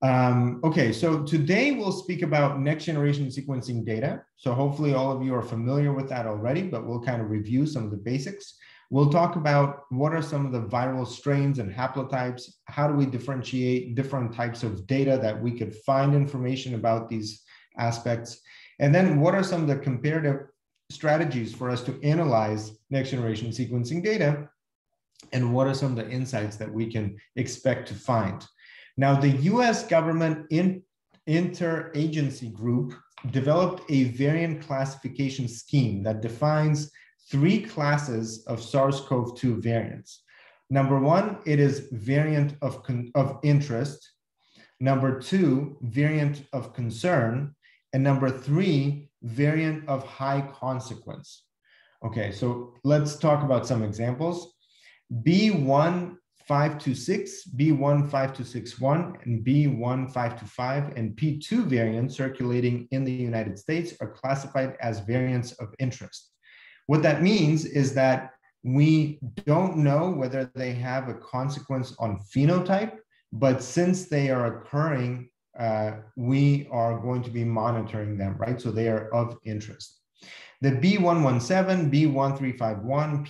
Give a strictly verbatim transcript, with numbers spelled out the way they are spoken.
Um, okay, so today we'll speak about next generation sequencing data. So hopefully all of you are familiar with that already, but we'll kind of review some of the basics. We'll talk about what are some of the viral strains and haplotypes, how do we differentiate different types of data that we could find information about these aspects, and then what are some of the comparative strategies for us to analyze next generation sequencing data, and what are some of the insights that we can expect to find. Now, the U S government in interagency group developed a variant classification scheme that defines three classes of SARS CoV two variants. Number one, it is variant of, of interest. Number two, variant of concern. And number three, variant of high consequence. Okay, so let's talk about some examples. B one five two six, B one five two six one, and B one five two five, and P two variants circulating in the United States are classified as variants of interest. What that means is that we don't know whether they have a consequence on phenotype, but since they are occurring, uh, we are going to be monitoring them, right? So they are of interest. The B one one seven, B one three five one,